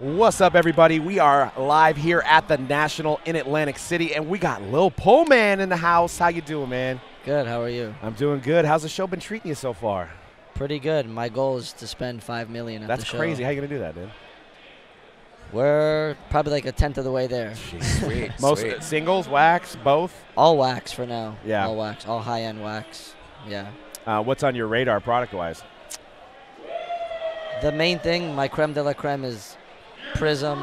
What's up, everybody? We are live here at The National in Atlantic City, and we got Lil Pullman in the house. How you doing, man? Good. How are you? I'm doing good. How's the show been treating you so far? Pretty good. My goal is to spend $5 million at the show. That's crazy. How you going to do that, dude? We're probably like a tenth of the way there. Jeez, sweet. Most sweet. Singles, wax, both? All wax for now. Yeah. All wax. All high-end wax. Yeah. What's on your radar product-wise? The main thing, my creme de la creme is Prism,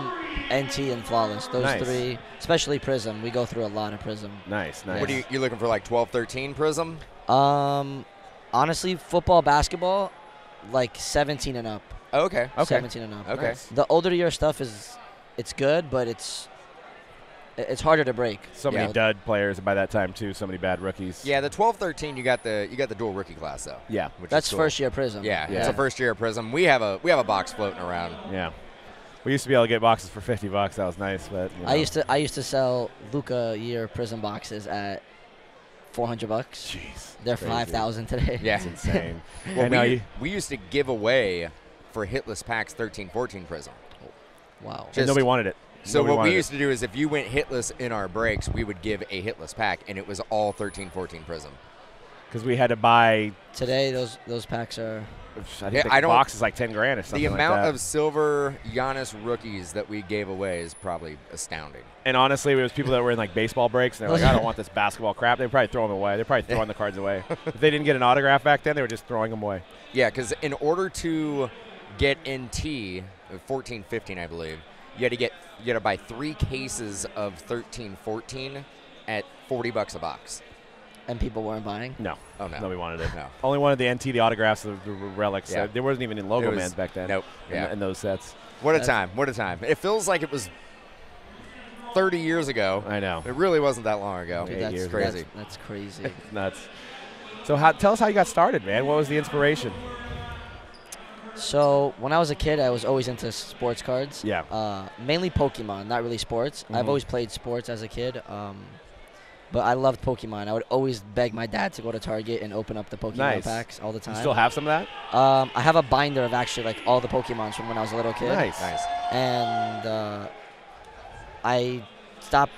NT, and Flawless. Those three, especially Prism. We go through a lot of Prism. Nice, nice. What are you looking for, like 12, 13 Prism? Honestly, football, basketball, like 17 and up. Oh, okay. 17 and up. Okay. Nice. The older your stuff is, it's good, but it's harder to break. So many dud players by that time too. So many bad rookies. Yeah, the 12-13 you got the dual rookie class though. Yeah, which that's cool. First year Prism. Yeah, yeah, it's a first year Prism. We have a box floating around. Yeah. We used to be able to get boxes for $50. That was nice, but you know. I used to sell Luka year Prism boxes at $400. Jeez, they're 5,000 today. Yeah, it's insane. Well, we used to give away for hitless packs 13-14 Prism. Wow, just, and nobody wanted it. So nobody what we used to do is if you went hitless in our breaks, we would give a hitless pack, and it was all 13-14 Prism. Because we had to buy today. Those packs are. I think the box is like 10 grand or something. The amount of silver Giannis rookies that we gave away is probably astounding. And honestly, it was people that were in like baseball breaks and they're like, I don't want this basketball crap. They'd probably throw them away. They're probably throwing the cards away. If they didn't get an autograph back then, they were just throwing them away. Yeah, because in order to get NT 14-15, I believe, you had to buy 3 cases of 13-14 at $40 a box. And people weren't buying? No. Oh, no. Nobody wanted it. No. Only wanted the NT, the autographs, the relics. Yeah. There wasn't even in Logo Man's back then. Nope. Yeah. In those sets. What a time. What a time. It feels like it was 30 years ago. I know. It really wasn't that long ago. Dude, that's crazy. That's crazy. It's nuts. So tell us how you got started, man. What was the inspiration? So when I was a kid, I was always into sports cards. Yeah. Mainly Pokemon, not really sports. Mm-hmm. I've always played sports as a kid. But I loved Pokemon. I would always beg my dad to go to Target and open up the Pokemon packs all the time. You still have some of that? I have a binder of actually like all the Pokemons from when I was a little kid. Nice. Nice. And I stopped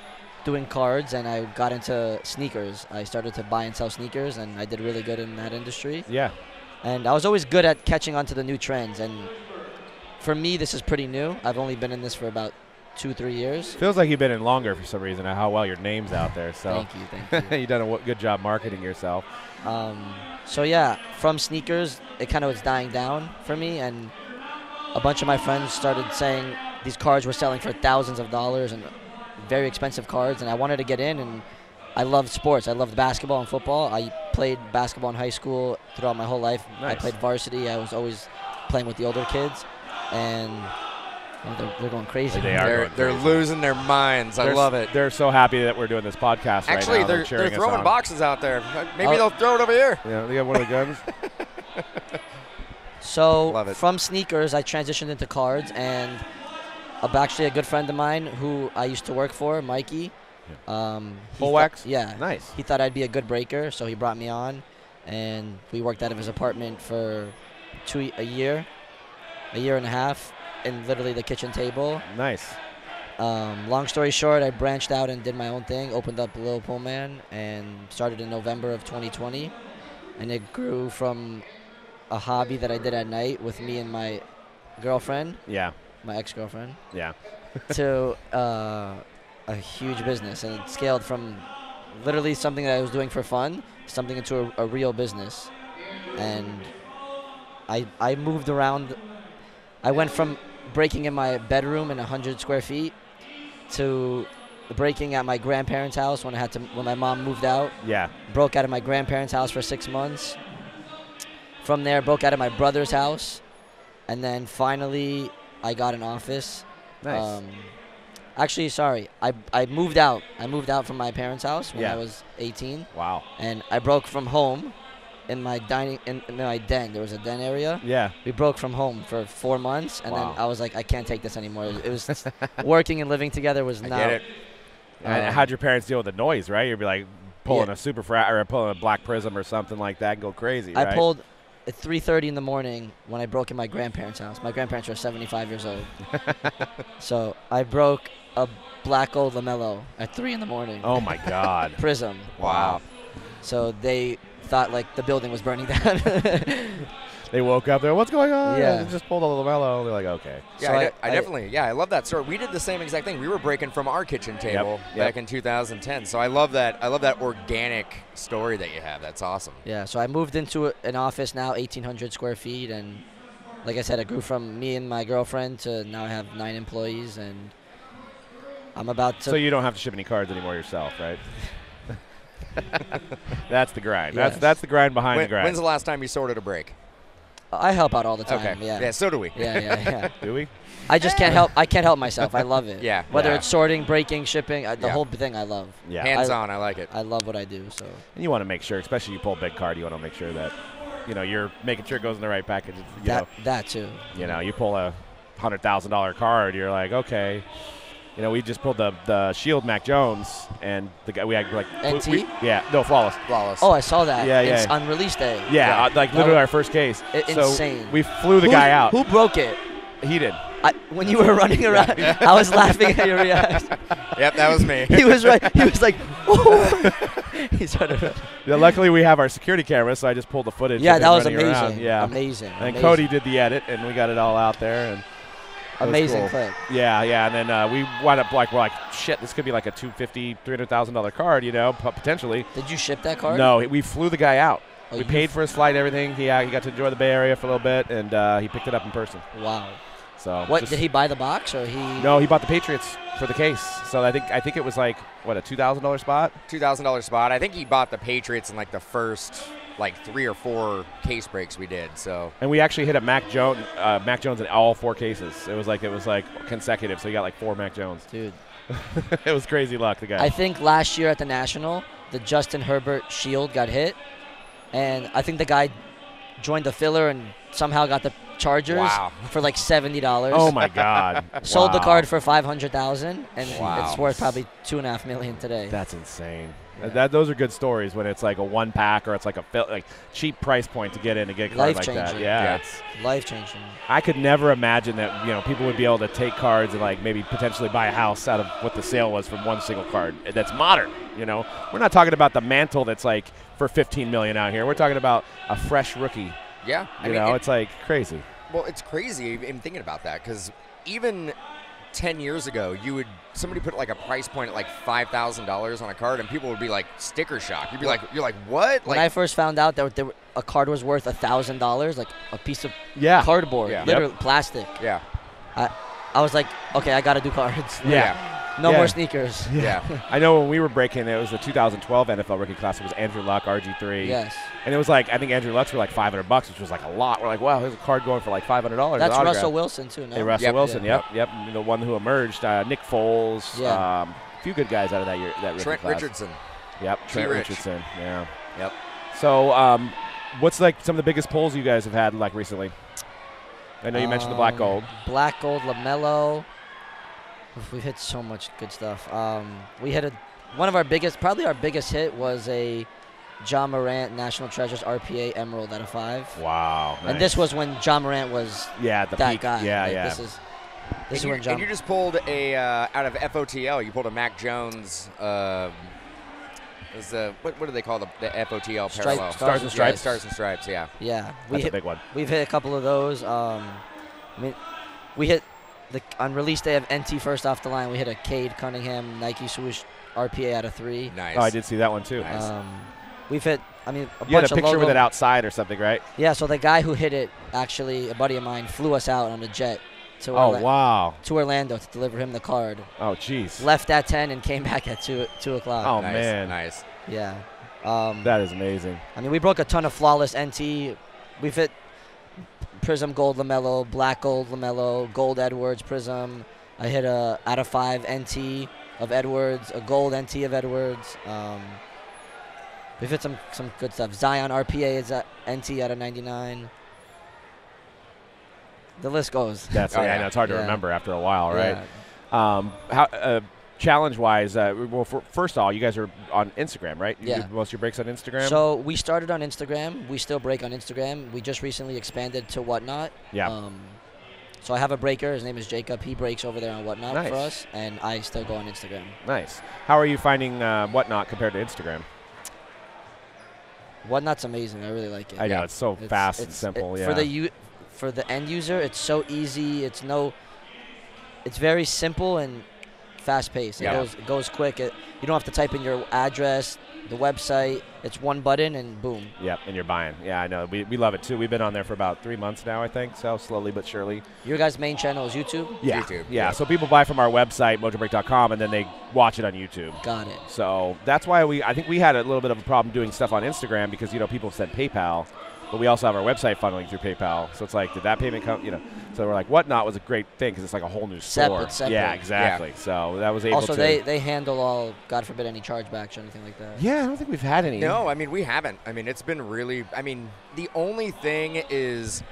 doing cards and I got into sneakers. I started to buy and sell sneakers and I did really good in that industry. Yeah. And I was always good at catching on to the new trends. And for me, this is pretty new. I've only been in this for about 2-3 years. Feels like you've been in longer for some reason. How well your name's out there. So thank you. You've done a good job marketing yourself. So yeah, from sneakers, it kind of was dying down for me, and a bunch of my friends started saying these cards were selling for thousands of dollars and very expensive cards, and I wanted to get in. And I loved sports. I loved basketball and football. I played basketball in high school throughout my whole life. Nice. I played varsity. I was always playing with the older kids, and they're going crazy. They're losing their minds. I love it. They're so happy that we're doing this podcast right now. Actually, they're throwing boxes out there. Maybe they'll throw it over here. Yeah, they got one of the guns. So from sneakers, I transitioned into cards, and actually a good friend of mine who I used to work for, Mikey. Yeah. Full wax? Yeah. Nice. He thought I'd be a good breaker, so he brought me on, and we worked out of his apartment for a year and a half. And literally the kitchen table. Nice. Long story short, I branched out and did my own thing, opened up Lil Pullman, and started in November of 2020. And it grew from a hobby that I did at night with me and my girlfriend. Yeah. My ex-girlfriend. Yeah. To a huge business. And it scaled from literally something that I was doing for fun, something into a real business. And I moved around. I went from breaking in my bedroom in 100 square feet to breaking at my grandparents' house when my mom moved out. Yeah. Broke out of my grandparents' house for 6 months. From there, broke out of my brother's house, and then finally I got an office. Nice. Actually, sorry, I moved out. I moved out from my parents' house when I was 18. Wow. And I broke from home. In my den, there was a den area. Yeah. We broke from home for 4 months, and then I was like, I can't take this anymore. It was working and living together was not. I get it. And how'd your parents deal with the noise? Right, you'd be like pulling a black prism or something like that and go crazy. Right? I pulled at 3:30 in the morning when I broke in my grandparents' house. My grandparents are 75 years old. So I broke a black gold LaMelo at 3 in the morning. Oh, my God. Prism. Wow. So they thought, like, the building was burning down. They woke up. They're like, what's going on? Yeah. They just pulled a LaMelo. They're like, okay. Yeah, so I definitely. Yeah, I love that story. We did the same exact thing. We were breaking from our kitchen table back in 2010. So I love that. I love that organic story that you have. That's awesome. Yeah. So I moved into an office now, 1,800 square feet, and like I said, it grew from me and my girlfriend to now I have 9 employees, and I'm about to. So you don't have to ship any cards anymore yourself, right? That's the grind. Yes. That's the grind behind the grind. When's the last time you sorted a break? I help out all the time. Okay. Yeah. Yeah. So do we. Yeah. Yeah. Yeah. Do we? I just can't help. I can't help myself. I love it. Yeah. Whether it's sorting, breaking, shipping, the whole thing, I love. Yeah. Hands on. I like it. I love what I do. So. And you want to make sure, especially you pull a big card, you want to make sure that, you know, you're making sure it goes in the right package. You know, that too. You know, you pull a $100,000 card, you're like, okay. You know, we just pulled the Shield Mac Jones, and the guy we had like NT. Flawless. Flawless. Oh, I saw that. Yeah, yeah. It's on release day. Yeah, like literally our first case. So insane. We flew the guy out. Who broke it? He did. When you were running around, I was laughing at your reaction. Yep, that was me. He was right. He was like, oh. He's running. Yeah, luckily we have our security camera, so I just pulled the footage. Yeah, that was amazing. Around. Yeah, amazing. And amazing. Cody did the edit, and we got it all out there. And amazing cool. clip. Yeah, yeah, and then we wound up like, we're like, shit, this could be like a $250,000, $300,000 card, you know, potentially. Did you ship that card? No, we flew the guy out. Oh, we paid for his flight, everything. He got to enjoy the Bay Area for a little bit, and he picked it up in person. Wow. So what did he buy the box or he? No, he bought the Patriots for the case. So I think it was like what, a $2,000 spot? $2,000 spot. I think he bought the Patriots in like the first. Like 3 or 4 case breaks we did, so. And we actually hit a Mac Jones in all 4 cases. It was like consecutive, so you got like 4 Mac Jones. Dude. It was crazy luck, the guy. I think last year at the National, the Justin Herbert Shield got hit, and I think the guy joined the filler and somehow got the Chargers for like $70. Oh my God. Sold the card for $500,000, and it's worth probably $2.5 million today. That's insane. Yeah. Those are good stories when it's like a 1-pack or it's like a cheap price point to get in and get a card like that. Yeah, yeah. Life-changing. I could never imagine that, you know, people would be able to take cards and like maybe potentially buy a house out of what the sale was from one single card. That's modern, you know. We're not talking about the mantle that's like for $15 million out here. We're talking about a fresh rookie. Yeah. I mean, it's like crazy. Well, it's crazy even thinking about that because even 10 years ago, somebody put like a price point at like $5,000 on a card, and people would be like sticker shock. You'd be like, you're like, what? When I first found out that a card was worth $1,000, like a piece of cardboard, literally plastic. Yeah. I was like, okay, I got to do cards. No more sneakers. Yeah. I know when we were breaking, it was the 2012 NFL rookie class. It was Andrew Luck, RG3. Yes. And it was like, I think Andrew Luck's were like $500, which was like a lot. We're like, wow, here's a card going for like $500. That's Russell Wilson, too. No? Hey, Russell Wilson, yep. The one who emerged. Nick Foles. Yeah. A few good guys out of that year. That rookie Trent class. Richardson. Yep. Trent Richardson. Yeah. Yep. So what's like some of the biggest pulls you guys have had like recently? I know you mentioned the black gold. Black gold, LaMelo. We've hit so much good stuff. We hit probably our biggest hit was a Ja Morant National Treasures RPA Emerald out of 5. Wow. Nice. And this was when Ja Morant was that peak guy. Yeah, like, yeah. And you just pulled a, out of FOTL, you pulled a Mac Jones, what do they call the FOTL parallel? Stars and Stripes. Stars and Stripes, yeah. Yeah. That's a big one. We've hit a couple of those. I mean, we hit... on release day of NT first off the line, we hit a Cade Cunningham Nike swoosh RPA out of 3. Nice. Oh, I did see that one too. Nice. We've hit, I mean, a bunch of You had a picture with it outside or something, right? Yeah, so the guy who hit it, actually, a buddy of mine, flew us out on a jet to Orlando to deliver him the card. Oh, jeez. Left at 10 and came back at 2 o'clock. Oh, nice. Man. Nice. Yeah. That is amazing. I mean, we broke a ton of flawless NT. We've hit... Prism gold LaMelo, black gold LaMelo, gold Edwards prism. I hit a out of 5 NT of Edwards, a gold NT of Edwards. We've hit some good stuff. Zion RPA is NT out of 99. The list goes. That's I know it's hard to remember after a while, right? Yeah. How Challenge-wise, well, first of all, you guys are on Instagram, right? You do most of your breaks on Instagram? So we started on Instagram. We still break on Instagram. We just recently expanded to Whatnot. Yeah. So I have a breaker. His name is Jacob. He breaks over there on Whatnot for us, and I still go on Instagram. Nice. How are you finding Whatnot compared to Instagram? Whatnot's amazing. I really like it. I know. It's so fast and simple. For the end user, it's so easy. It's very simple and fast paced. It goes quick. You don't have to type in your address, the website. It's one button and boom. Yep, and you're buying. Yeah, I know. We love it too. We've been on there for about 3 months now, I think. So slowly but surely. Your guys' main channel is YouTube? Yeah. YouTube. Yeah. So people buy from our website, mojobreak.com, and then they watch it on YouTube. Got it. So that's why I think we had a little bit of a problem doing stuff on Instagram because, you know, people said PayPal. But we also have our website funneling through PayPal. So it's like, did that payment come, you know? So we're like, Whatnot was a great thing because it's like a whole new store. Separate. Yeah, exactly. Yeah. So that was able to. Also, they handle all, God forbid, any chargebacks or anything like that. Yeah, I don't think we've had any. No, I mean, we haven't. I mean, it's been really, I mean, the only thing is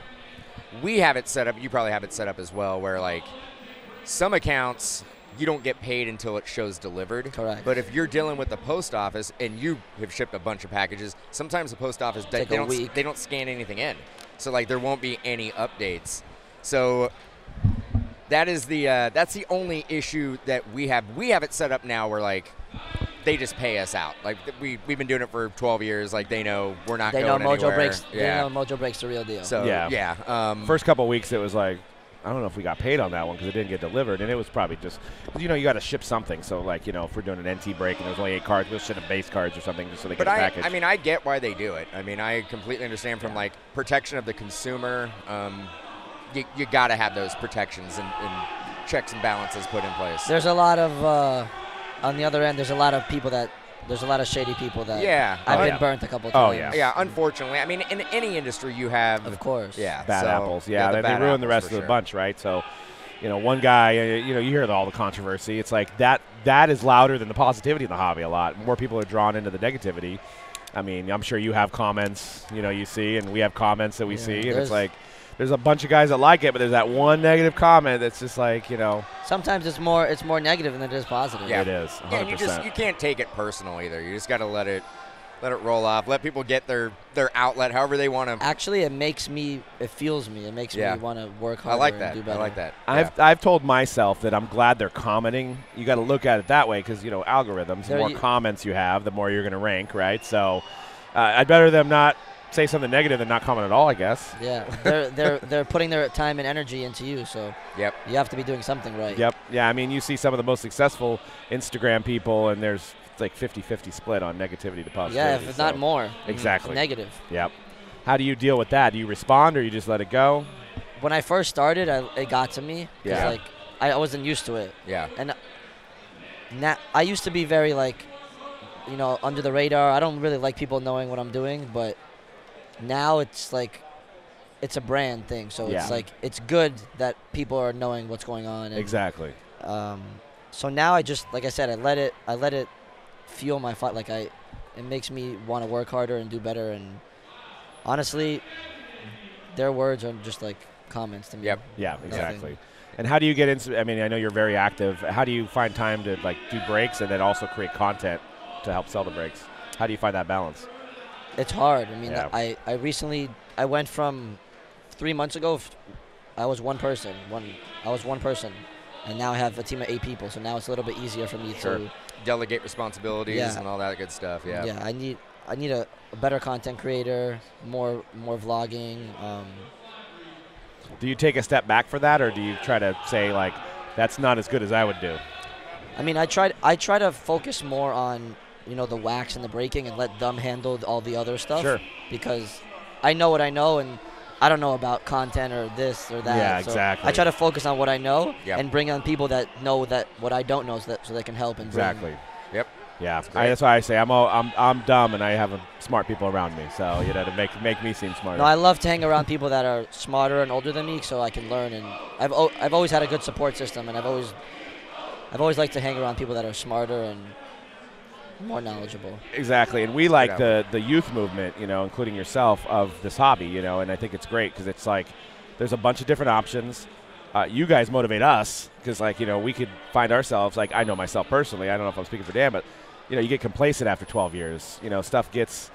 we have it set up, you probably have it set up as well, where like some accounts, you don't get paid until it shows delivered. Correct. But if you're dealing with the post office and you have shipped a bunch of packages, sometimes the post office, they don't scan anything in. So like there won't be any updates. So that is the, that's the only issue that we have. We have it set up now where like they just pay us out. Like we've been doing it for 12 years. Like they know we're not going anywhere. They know Mojo Break's the real deal. So yeah. First couple of weeks it was like, I don't know if we got paid on that one because it didn't get delivered, and it was probably just, you know, you got to ship something. So, like, you know, if we're doing an NT break and there's only 8 cards, we'll ship them base cards or something just so they get a package. I mean, I get why they do it. I mean, I completely understand from, like, protection of the consumer. You got to have those protections and checks and balances put in place. There's a lot of, on the other end, there's a lot of people that, there's a lot of shady people that I've been burnt a couple times. Oh, yeah. Yeah, unfortunately. I mean, in any industry you have. Of course. Yeah. Bad apples. Yeah, they ruin the rest of the bunch, right? So, you know, one guy, you know, you hear all the controversy. It's like that is louder than the positivity in the hobby a lot. More people are drawn into the negativity. I mean, I'm sure you have comments, you know, you see, and we have comments that we see. And it's like there's a bunch of guys that like it, but there's that one negative comment that's just like, you know. Sometimes it's more negative than it is positive. Yeah, it is. 100%. Yeah, you can't take it personal either. You just got to let it roll off. Let people get their outlet however they want to. Actually, it fuels me. It makes me want to work harder. I like that. And do better. I like that. Yeah. I've told myself that I'm glad they're commenting. You got to look at it that way because, you know, algorithms. The more comments you have, the more you're going to rank, right? So, I'd better them not say something negative and not comment at all, I guess. Yeah, they're putting their time and energy into you, so you have to be doing something right. Yep. Yeah, I mean, you see some of the most successful Instagram people, and there's like 50-50 split on negativity to positivity. Yeah, if it's not more. Exactly. It's negative. Yep. How do you deal with that? Do you respond or you just let it go? When I first started, it got to me. Yeah. Like I wasn't used to it. Yeah. And now I used to be very like, you know, under the radar. I don't really like people knowing what I'm doing, but now it's like it's a brand thing, so it's like it's good that people are knowing what's going on. And, so now I just, like I said, I let it fuel my fight. Like it makes me want to work harder and do better. And honestly, their words are just like comments to me. Yep. Yeah. Exactly. Nothing. And how do you get into? I mean, I know you're very active. How do you find time to like do breaks and then also create content to help sell the breaks? How do you find that balance? It's hard. I mean, I went from 3 months ago, I was one person. And now I have a team of 8 people, so now it's a little bit easier for me to delegate responsibilities and all that good stuff. Yeah. Yeah, I need a better content creator, more vlogging. Do you take a step back for that, or do you try to say like that's not as good as I would do? I mean, I try to focus more on, you know, the wax and the breaking and let them handle all the other stuff. Sure. Because I know what I know and I don't know about content or this or that. Yeah, so exactly. I try to focus on what I know and bring on people that know that what I don't know so they can help. And Yeah, that's why I say I'm dumb and I have smart people around me. So, you know, to make me seem smarter. No, I love to hang around people that are smarter and older than me so I can learn. And I've always had a good support system, and I've always liked to hang around people that are smarter and more knowledgeable. Exactly, and we like the youth movement, you know, including yourself, of this hobby, you know, and I think it's great because it's like there's a bunch of different options. you guys motivate us, because, like, you know, we could find ourselves, like, I know myself personally, I don't know if I'm speaking for Dan, but, you know, you get complacent after 12 years. You know, stuff gets,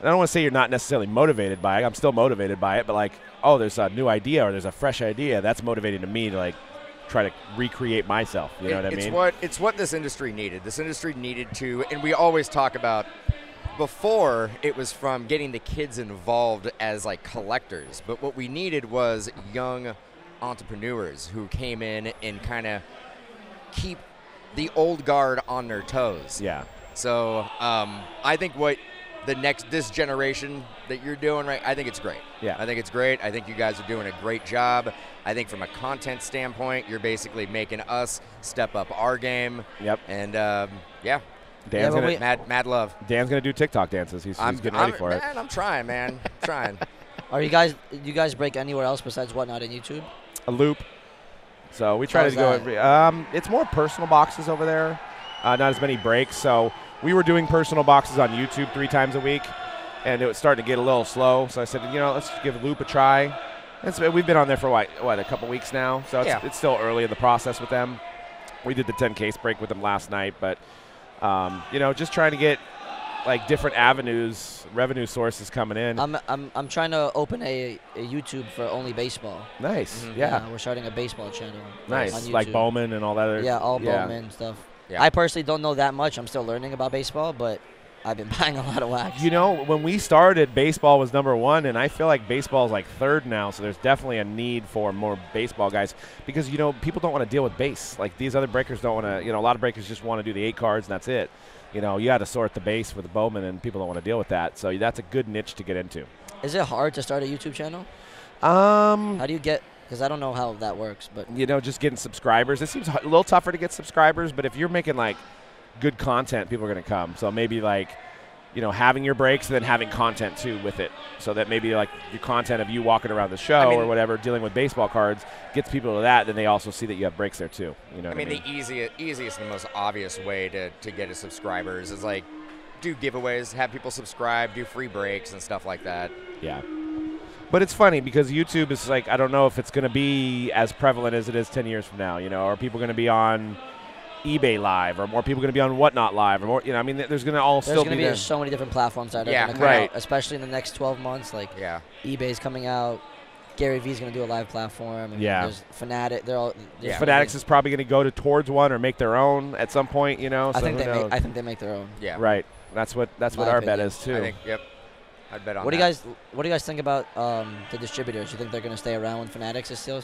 I don't want to say you're not necessarily motivated by it. I'm still motivated by it, but, like, oh, there's a new idea or there's a fresh idea. That's motivating to me to, like, try to recreate myself. You know what I mean? It's what this industry needed. This industry needed to, and we always talk about, before it was from getting the kids involved as, like, collectors, but what we needed was young entrepreneurs who came in and kind of keep the old guard on their toes. Yeah. So I think what the next, this generation that you're doing, right, I think it's great. Yeah. I think it's great. I think you guys are doing a great job. I think from a content standpoint, you're basically making us step up our game. Yep. And yeah. Dan's gonna, mad love. Dan's gonna do TikTok dances. He's getting ready for it. Man, I'm trying, man. I'm trying. Are you guys? You guys break anywhere else besides Whatnot on YouTube? A Loop. So we try to go. Every, it's more personal boxes over there. Not as many breaks. So we were doing personal boxes on YouTube 3 times a week, and it was starting to get a little slow. So I said, you know, let's give Loop a try. We've been on there for what a couple weeks now. So it's still early in the process with them. We did the 10 case break with them last night, but. You know, just trying to get, like, different avenues, revenue sources coming in. I'm trying to open a YouTube for only baseball. Nice, yeah. We're starting a baseball channel. Nice, on YouTube. Like Bowman and all that other. Yeah, Bowman stuff. Yeah. I personally don't know that much. I'm still learning about baseball, but I've been buying a lot of wax. You know, when we started, baseball was #1, and I feel like baseball is, like, 3rd now, so there's definitely a need for more baseball guys because, you know, people don't want to deal with base. Like, these other breakers don't want to, you know, a lot of breakers just want to do the 8 cards, and that's it. You know, you had to sort the base for the Bowman, and people don't want to deal with that. So that's a good niche to get into. Is it hard to start a YouTube channel? How do you get – because I don't know how that works. But you know, just getting subscribers. It seems a little tougher to get subscribers, but if you're making, like – good content, people are going to come. So maybe, like, you know, having your breaks and then having content too with it, so that maybe, like, your content of you walking around the show, I mean, or whatever, dealing with baseball cards gets people to that. Then they also see that you have breaks there too. You know, I mean, the easiest and the most obvious way to get to subscribers is, like, do giveaways, have people subscribe, do free breaks and stuff like that. Yeah. But it's funny because YouTube is, like, I don't know if it's going to be as prevalent as it is 10 years from now. You know, are people going to be on eBay Live, or more people going to be on Whatnot Live, or more, you know, I mean, there's going to all still be there. There's going to be so many different platforms that are going to come out, especially in the next 12 months. Like, eBay's coming out. Gary V's going to do a live platform. And there's Fanatics. Fanatics is probably going to go towards one or make their own at some point, you know. So I think they make their own. Yeah. Right. That's what our bet is, too. I think, I'd bet on that. What do you guys think about the distributors? You think they're going to stay around when Fanatics is still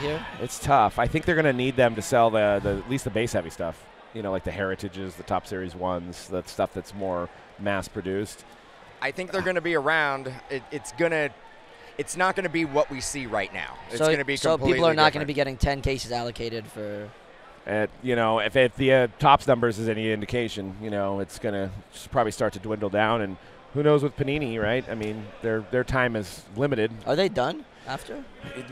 here? It's tough. I think they're going to need them to sell the at least the base heavy stuff. You know, like the Heritages, the Top Series ones, the stuff that's more mass produced. I think they're going to be around. It's not going to be what we see right now. It's going to be completely different. So people are not going to be getting 10 cases allocated for. You know, if the Topps numbers is any indication, you know, it's going to probably start to dwindle down. And who knows with Panini, right? I mean, their time is limited. Are they done after?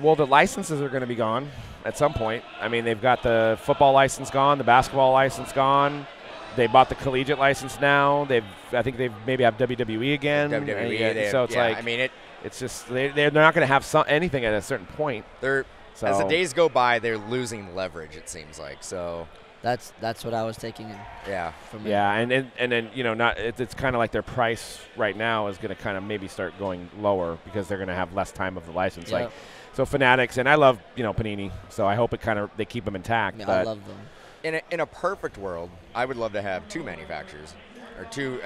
Well, the licenses are going to be gone at some point. I mean, they've got the football license gone, the basketball license gone. They bought the collegiate license now. I think they maybe have WWE again. WWE, so it's like, I mean, it's just they're not going to have anything at a certain point. As the days go by, they're losing leverage. It seems like so. That's what I was taking in. Yeah. From and then, you know, it's kind of like their price right now is going to kind of maybe start going lower because they're going to have less time of the license. Yeah. Like, so Fanatics, and I love, you know, Panini, so I hope they keep them intact. Yeah, I love them. In a perfect world, I would love to have 2 manufacturers or 2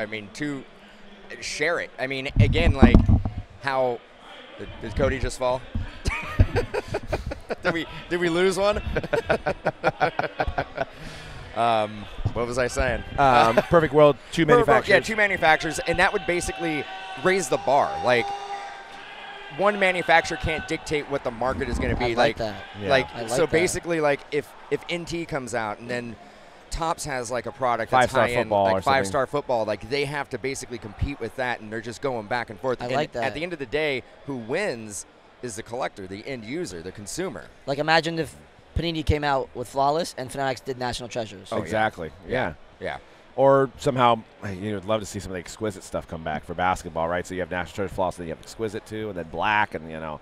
share it. I mean, again, like how did Cody just fall? Did we lose one? What was I saying? Perfect world, 2 manufacturers. Yeah, 2 manufacturers, and that would basically raise the bar. Like, one manufacturer can't dictate what the market is going to be. Like that. Yeah. Like so that. Basically, like if NT comes out and then Topps has like a product that's high-end, like five-star football, like they have to basically compete with that, and they're just going back and forth. Like that. At the end of the day, who wins? Is the collector, the end user, the consumer. Like, imagine if Panini came out with Flawless and Fanatics did National Treasures. Oh, exactly. Yeah. Yeah. Or somehow, you would love to see some of the Exquisite stuff come back for basketball, right? So you have National Treasures, Flawless, then you have Exquisite, too, and then Black, and, you know,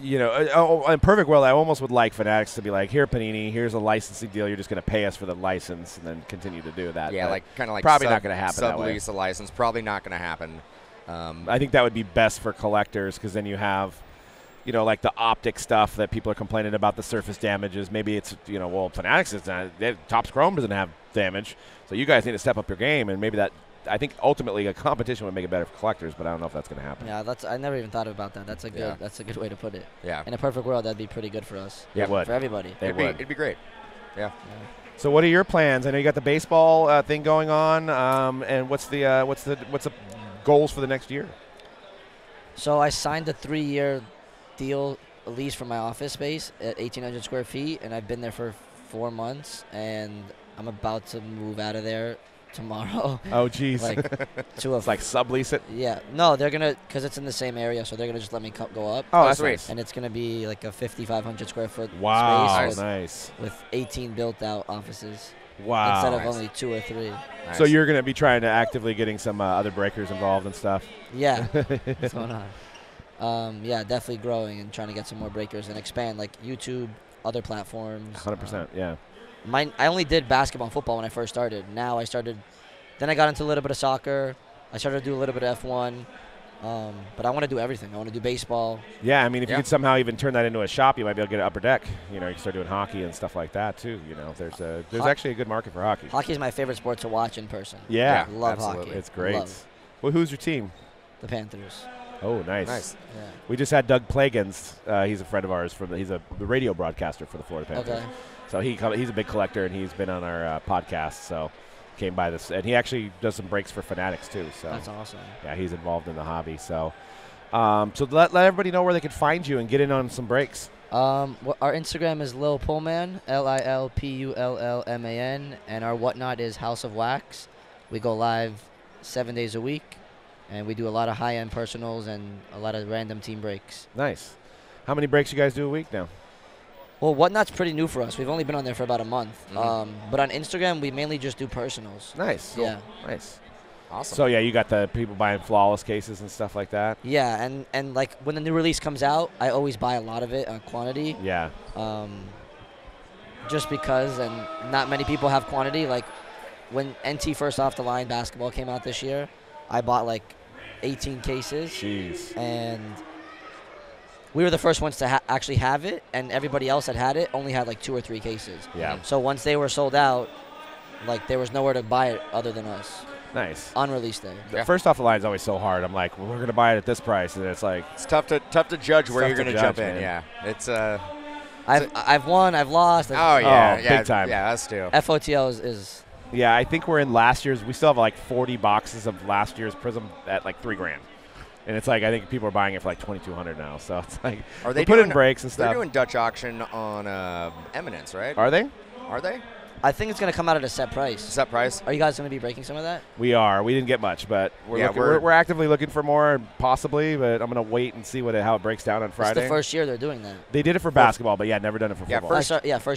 You know, in perfect world, I almost would like Fanatics to be like, here, Panini, here's a licensing deal. You're just going to pay us for the license and then continue to do that. Yeah, but like kind of like probably not going to happen. Sublease a license, probably not going to happen. I think that would be best for collectors because then you have, you know, like the optic stuff that people are complaining about, the surface damages. Maybe it's, you know, well, Fanatics is not, Topps Chrome doesn't have damage, so you guys need to step up your game, and maybe that. I think ultimately a competition would make it better for collectors, but I don't know if that's going to happen. Yeah, that's. I never even thought about that. That's a good. Yeah. That's a good way to put it. Yeah. In a perfect world, that'd be pretty good for us. Yeah, it would. For everybody. It'd be great. Yeah. So what are your plans? I know you got the baseball thing going on, and what's the goals for the next year? So I signed a 3-year deal lease for my office space at 1,800 square feet, and I've been there for 4 months, and I'm about to move out of there. Tomorrow. Oh, geez. Like, to like sublease it? Yeah. No, they're going to, because it's in the same area, so they're going to just let me go up. Oh, that's nice. And it's going to be like a 5,500 square foot space. With, nice. With 18 built out offices. Wow. Instead of only 2 or 3. Nice. So you're going to be trying to actively getting some other breakers involved and stuff? Yeah. What's going on? Yeah, definitely growing and trying to get some more breakers and expand like YouTube, other platforms. 100%, yeah. I only did basketball and football when I first started. Now I started, then I got into a little bit of soccer. I started to do a little bit of F1, but I want to do everything. I want to do baseball. Yeah, I mean, if you could somehow even turn that into a shop, you might be able to get an upper deck. You know, you can start doing hockey and stuff like that too. You know, there's actually a good market for hockey. Hockey is my favorite sport to watch in person. Yeah, I love hockey. It's great. Love. Well, who's your team? The Panthers. Oh, nice. Nice. Yeah. We just had Doug Plagans. He's a friend of ours. He's a radio broadcaster for the Florida Panthers. Okay. So he's a big collector, and he's been on our podcast, so came by this. And he actually does some breaks for Fanatics, too. So that's awesome. Yeah, he's involved in the hobby. So let everybody know where they can find you and get in on some breaks. Our Instagram is Lil Pullman, LILPULLMAN, and our whatnot is House of Wax. We go live 7 days a week, and we do a lot of high-end personals and a lot of random team breaks. Nice. How many breaks you guys do a week now? Well, Whatnot's pretty new for us. We've only been on there for about a month. Mm-hmm. But on Instagram, we mainly just do personals. Nice. Cool. Yeah. Nice. Awesome. So, yeah, you got the people buying Flawless cases and stuff like that? Yeah, and like when the new release comes out, I always buy a lot of it on quantity. Yeah. Just because, and not many people have quantity. Like when NT First Off the Line basketball came out this year, I bought like 18 cases. Jeez. And we were the first ones to actually have it, and everybody else that had it only had like 2 or 3 cases. Yeah. So once they were sold out, like there was nowhere to buy it other than us. Nice. On release day. Yeah. First Off the Line is always so hard. I'm like, well, we're gonna buy it at this price, and it's like it's tough to judge where you're gonna jump in. Yeah. It's I've won, I've lost. Oh yeah, oh, yeah, big time. Yeah, us too. FOTL is. Yeah, I think we're in last year's. We still have like 40 boxes of last year's Prism at like $3 grand. And it's like I think people are buying it for like $2,200 now. So it's like are they putting breaks and stuff. They're doing Dutch auction on Eminence, right? Are they? Are they? I think it's going to come out at a set price. Set price. Are you guys going to be breaking some of that? We are. We didn't get much, but we're actively looking for more, possibly. But I'm going to wait and see how it breaks down on Friday. It's the first year they're doing that. They did it for basketball, but yeah, never done it for football. First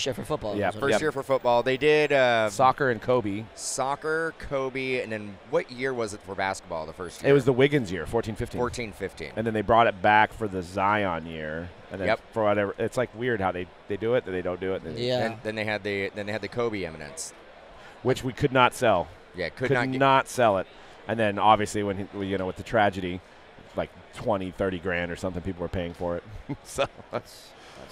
year for football. Yeah, first year for football. They did soccer and Kobe. Soccer, Kobe, and then what year was it for basketball? The first year. It was the Wiggins year, 14-15. 14-15. And then they brought it back for the Zion year. And then for whatever, it's like weird how they do it, then they don't do it. Yeah. And then they had the Kobe Eminence, which we could not sell. Yeah, could not sell it. And then obviously when you know with the tragedy, like 20, 30 grand or something, people were paying for it. So that's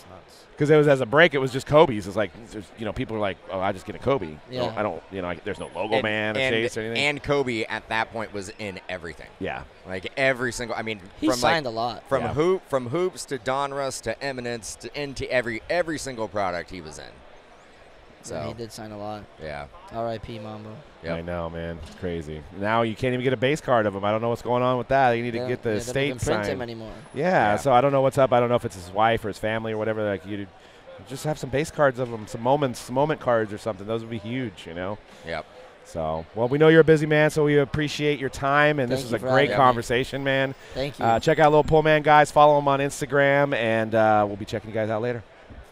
nuts. Because it was as a break, it was just Kobe's. It's like you know people are like, oh, I just get a Kobe. Yeah. No, I don't, you know, there's no logo man or chase or anything. And Kobe at that point was in everything. Yeah. Like every single. I mean, he signed like, a lot. From from hoops to Donruss to Eminence to into every single product he was in. So yeah, he did sign a lot. Yeah. R.I.P. Mambo. Yep. I know, man. It's crazy. Now you can't even get a base card of him. I don't know what's going on with that. You need to get the state signed. They don't print him anymore. Yeah, so I don't know what's up. I don't know if it's his wife or his family or whatever. Like you just have some base cards of him, some moment cards or something. Those would be huge, you know? Yep. So, well, we know you're a busy man, so we appreciate your time, and this was a great conversation, man. Thank you. Check out Lil Pullman, guys. Follow him on Instagram, and we'll be checking you guys out later.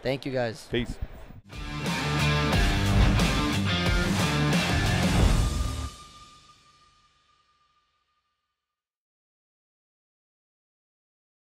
Thank you, guys. Peace.